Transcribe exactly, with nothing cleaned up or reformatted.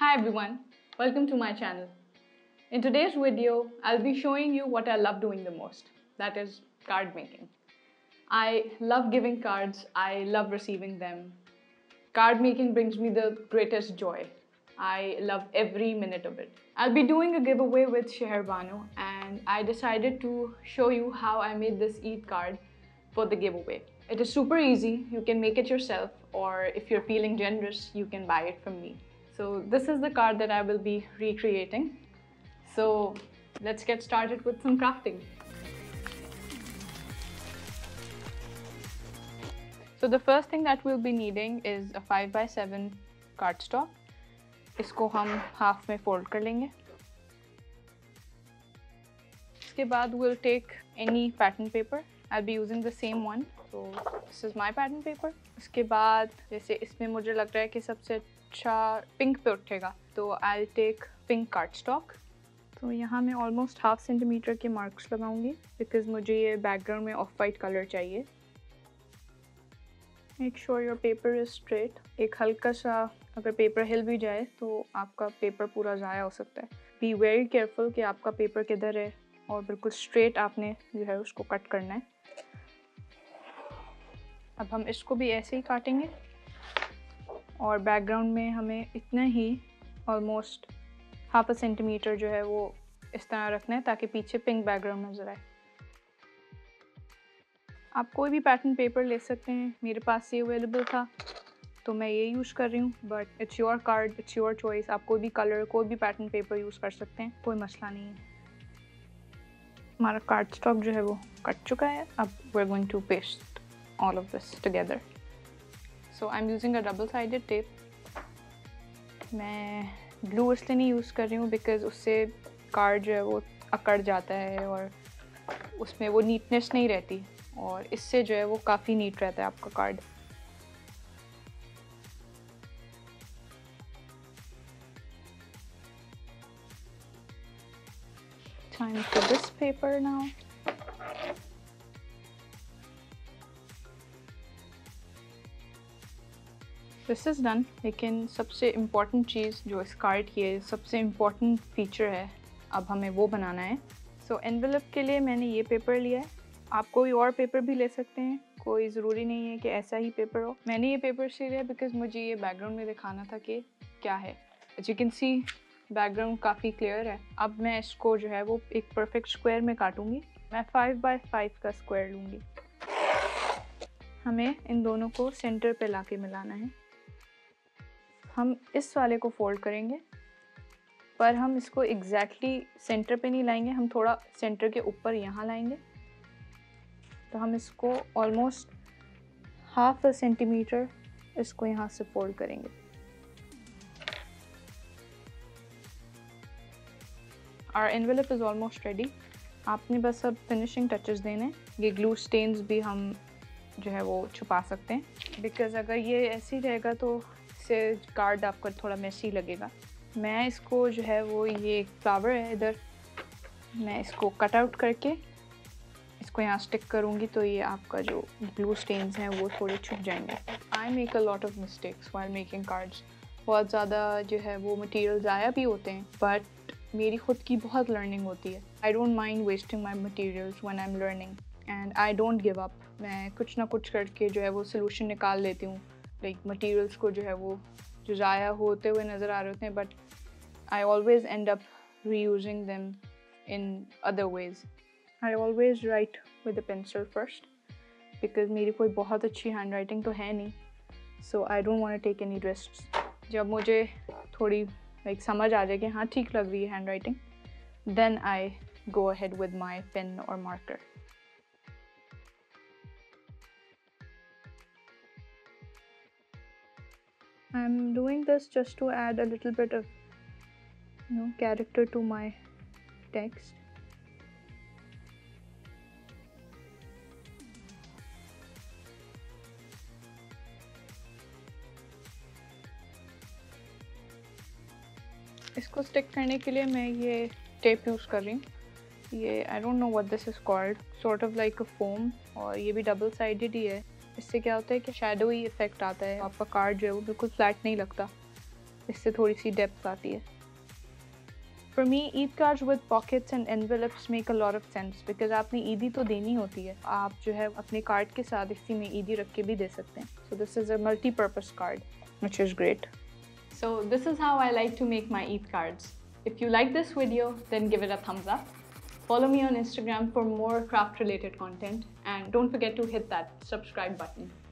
Hi everyone, welcome to my channel. In today's video, I'll be showing you what I love doing the most, that is card making. I love giving cards, I love receiving them. Card making brings me the greatest joy. I love every minute of it. I'll be doing a giveaway with Sheherbano and I decided to show you how I made this Eid card for the giveaway. It is super easy, you can make it yourself, or if you're feeling generous, you can buy it from me. So this is the card that I will be recreating. So let's get started with some crafting. So the first thing that we'll be needing is a five by seven cardstock. इसको हम half में fold कर लेंगे. इसके बाद we'll take any pattern paper. I'll be using the same one. So this is my pattern paper. इसके बाद जैसे इसमें मुझे लग रहा है कि सबसे अच्छा पिंक पे उठेगा, तो I'll take pink cardstock. तो यहाँ मैं almost half centimeter के marks लगाऊंगी, because मुझे ये background में off white color चाहिए. Make sure your paper is straight. एक हल्का सा अगर paper हिल भी जाए, तो आपका paper पूरा ज़ाया हो सकता है. Be very careful कि आपका paper किधर है, और बिल्कुल straight आपने जो है उसको cut करना है. अब हम इसको भी ऐसे ही काटेंगे. और बैकग्राउंड में हमें इतना ही ऑलमोस्ट हाफ अ सेंटीमीटर जो है वो इस तरह रखना है ताकि पीछे पिंक बैकग्राउंड नज़र आए. आप कोई भी पैटर्न पेपर ले सकते हैं, मेरे पास ये अवेलेबल था तो मैं ये यूज़ कर रही हूँ, but it's your card, it's your choice. आप कोई भी कलर, कोई भी पैटर्न पेपर यूज़ कर सकते हैं, कोई मसला नहीं है. हमारा कार्ड स्टॉक जो है वो कट चुका है. अब we are going to paste all of this together. So I'm using a double-sided tape. मैं glue इसलिए नहीं use कर रही हूँ because उससे card जो है वो अकड़ जाता है और उसमें वो neatness नहीं रहती, और इससे जो है वो काफ़ी neat रहता है आपका card. Time for this paper now. This is done. लेकिन सबसे इम्पॉर्टेंट चीज़ जो इस कार्ड की है, सबसे इम्पॉर्टेंट फीचर है, अब हमें वो बनाना है. सो एनवेलप के लिए मैंने ये पेपर लिया है. आप कोई और पेपर भी ले सकते हैं, कोई ज़रूरी नहीं है कि ऐसा ही पेपर हो. मैंने ये पेपर से लिया बिकॉज मुझे ये बैकग्राउंड में दिखाना था कि क्या है. As you can see background काफ़ी क्लियर है. अब मैं इसको जो है वो एक परफेक्ट स्क्वायर में काटूँगी. मैं फाइव बाई फाइव का स्क्वायर लूँगी. हमें इन दोनों को सेंटर पर ला के मिलाना है. हम इस वाले को फोल्ड करेंगे, पर हम इसको एग्जैक्टली सेंटर पे नहीं लाएंगे, हम थोड़ा सेंटर के ऊपर यहाँ लाएंगे. तो हम इसको ऑलमोस्ट हाफ अ सेंटीमीटर इसको यहाँ से फोल्ड करेंगे. Our envelope is almost ready. आपने बस अब फिनिशिंग टचेस देने. ये ग्लू स्टेन्स भी हम जो है वो छुपा सकते हैं, बिकॉज अगर ये ऐसे ही रहेगा तो से कार्ड आपका थोड़ा मेसी लगेगा. मैं इसको जो है वो ये फ्लावर है इधर, मैं इसको कट आउट करके इसको यहाँ स्टिक करूँगी, तो ये आपका जो ब्लू स्टेन्स हैं वो थोड़े छुप जाएंगे. I make a lot of mistakes while making cards. बहुत ज़्यादा जो है वो मटेरियल ज़ाया भी होते हैं, बट मेरी खुद की बहुत लर्निंग होती है. I don't mind wasting my materials when I am learning, and I don't give up. मैं कुछ ना कुछ करके जो है वो सोल्यूशन निकाल लेती हूँ. लाइक like, मटेरियल्स को जो है वो जो ज़ाया होते हुए नज़र आ रहे होते हैं, but I always end up reusing them in other ways. I always write with a pencil first, because मेरी कोई बहुत अच्छी हैंड राइटिंग तो है नहीं. So I don't want to take any risks. जब मुझे थोड़ी लाइक like, समझ आ जाए कि हाँ ठीक लग रही है handwriting, then I go ahead with my pen और marker. I'm doing this just to add a little bit of, you know, character to my text. इसको स्टिक करने के लिए मैं ये टेप यूज़ कर रही हूँ. ये I don't know what this is called, sort of like a foam, और ये भी डबल साइडेड ही है. इससे क्या होता है कि शेडोई इफेक्ट आता है, आपका कार्ड जो है वो बिल्कुल फ्लैट नहीं लगता. इससे थोड़ी सी डेप्थ आती है। For me, Eid cards with pockets and envelopes make a lot of sense because आपने ईदी तो देनी होती है, आप जो है अपने कार्ड के साथ इसी में ईदी रख के भी दे सकते हैं। So this is a multi-purpose card, which is great. So this is how I like to make my Eid cards. If you like this video, then give it a thumbs up. Follow me on Instagram for more craft-related content, and don't forget to hit that subscribe button.